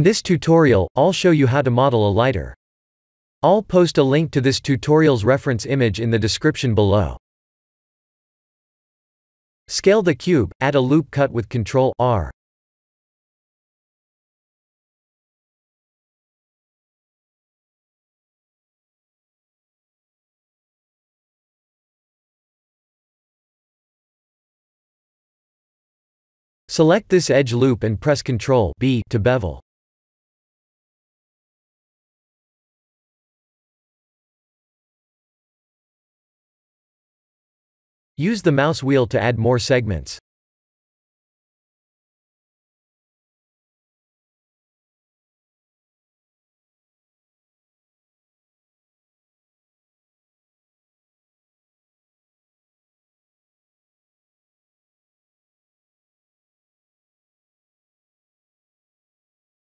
In this tutorial, I'll show you how to model a lighter. I'll post a link to this tutorial's reference image in the description below. Scale the cube, add a loop cut with Ctrl+R. Select this edge loop and press Ctrl+B to bevel. Use the mouse wheel to add more segments.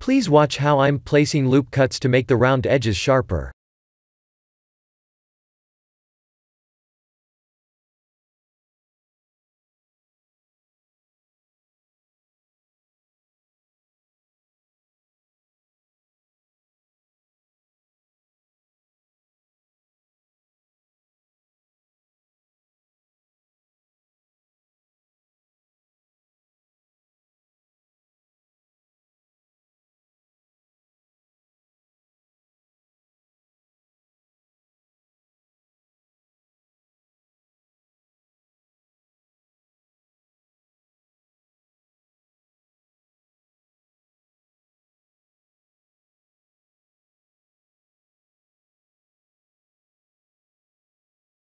Please watch how I'm placing loop cuts to make the round edges sharper.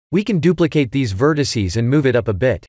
We can duplicate these vertices and move it up a bit.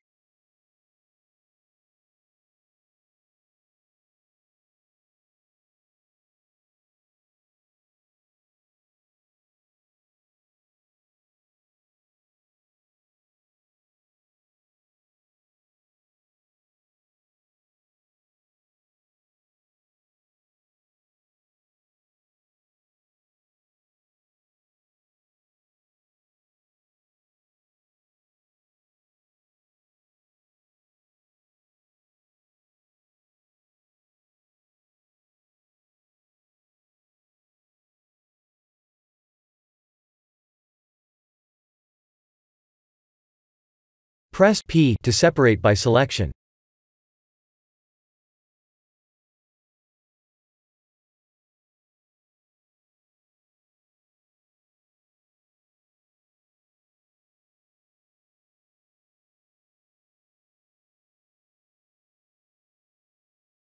Press P to separate by selection.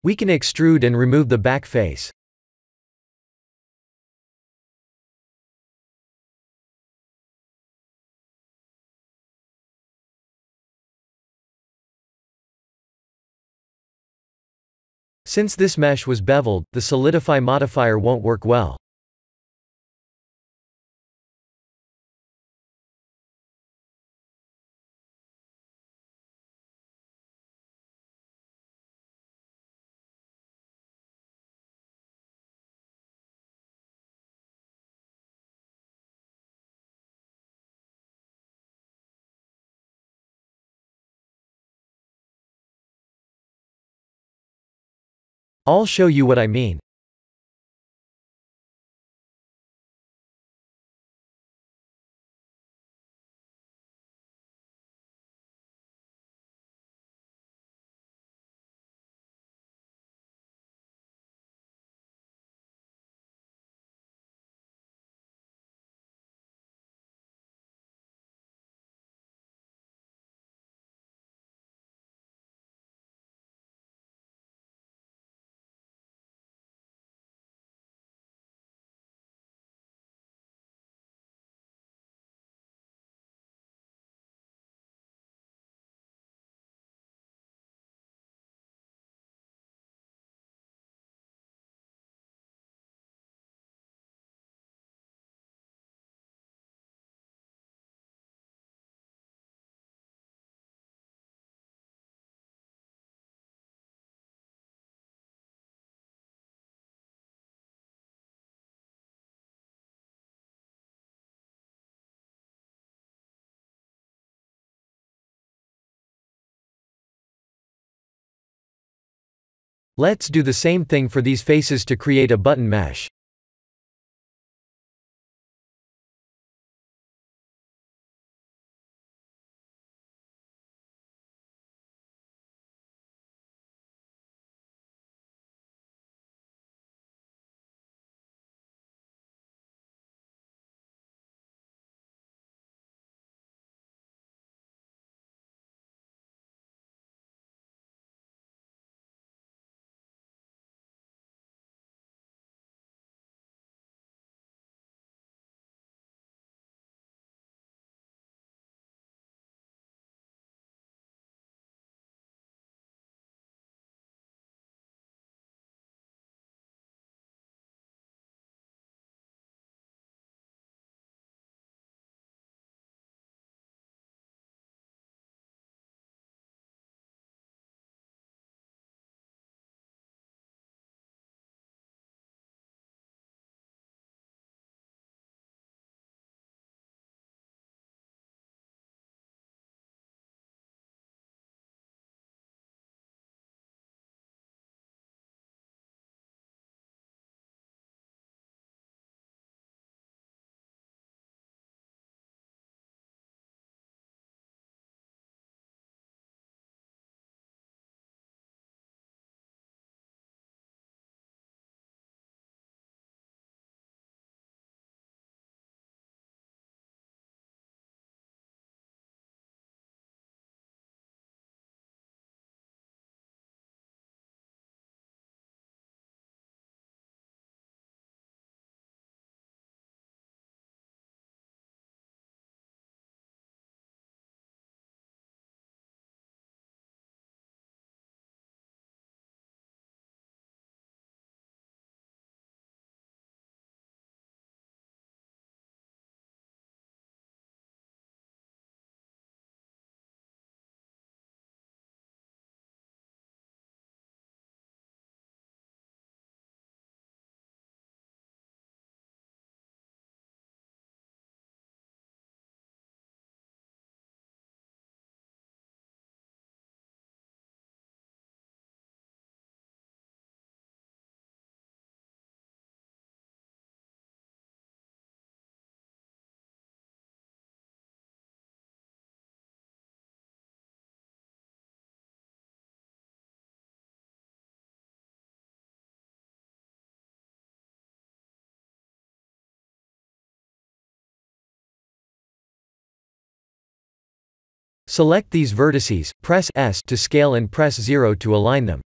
We can extrude and remove the back face. Since this mesh was beveled, the Solidify modifier won't work well. I'll show you what I mean. Let's do the same thing for these faces to create a button mesh. Select these vertices, press S to scale and press 0 to align them.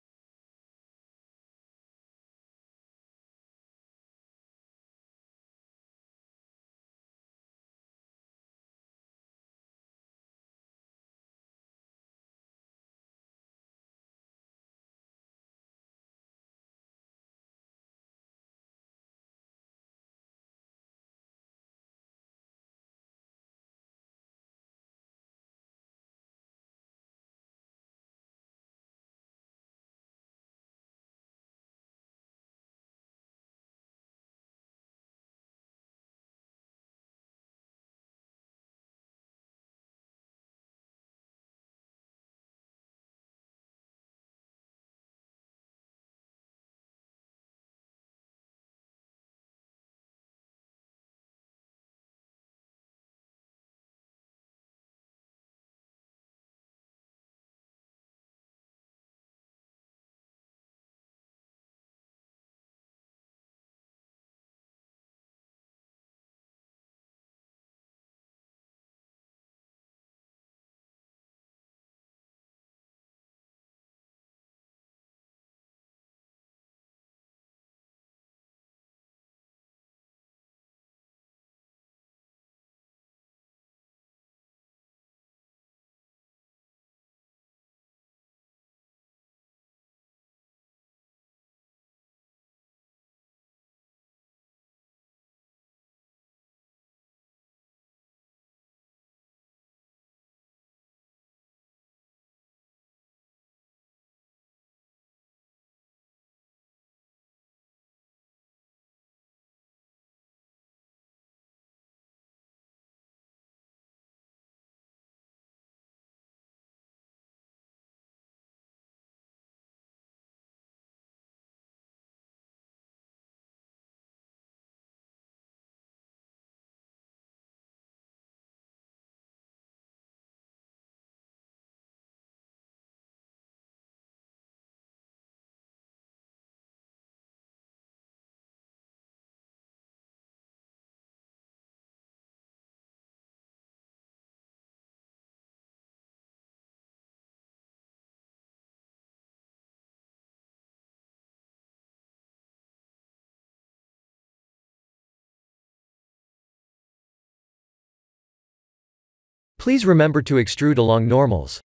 Please remember to extrude along normals.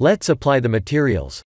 Let's apply the materials.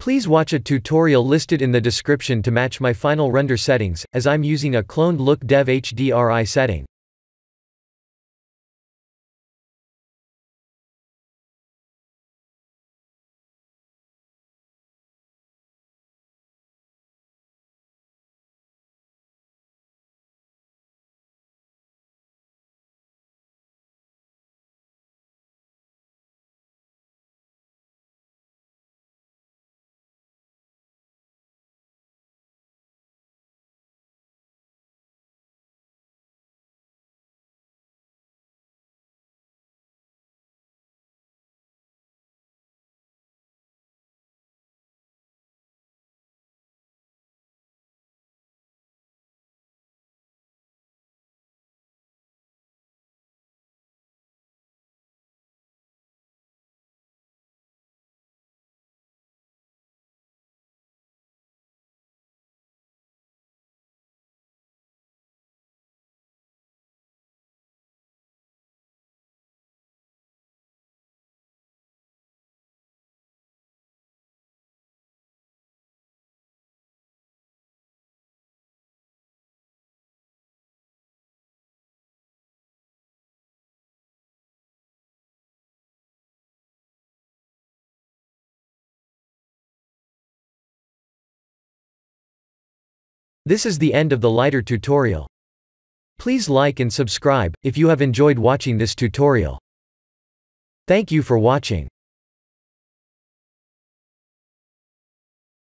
Please watch a tutorial listed in the description to match my final render settings, as I'm using a cloned Look Dev HDRI setting. This is the end of the lighter tutorial. Please like and subscribe if you have enjoyed watching this tutorial. Thank you for watching.